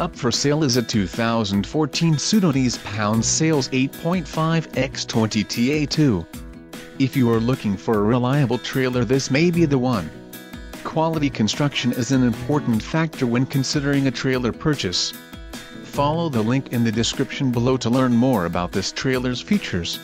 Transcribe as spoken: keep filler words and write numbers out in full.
Up for sale is a two thousand fourteen Sudanese pound sales eight point five X twenty T A two. If you are looking for a reliable trailer, this may be the one. Quality construction is an important factor when considering a trailer purchase. Follow the link in the description below to learn more about this trailer's features.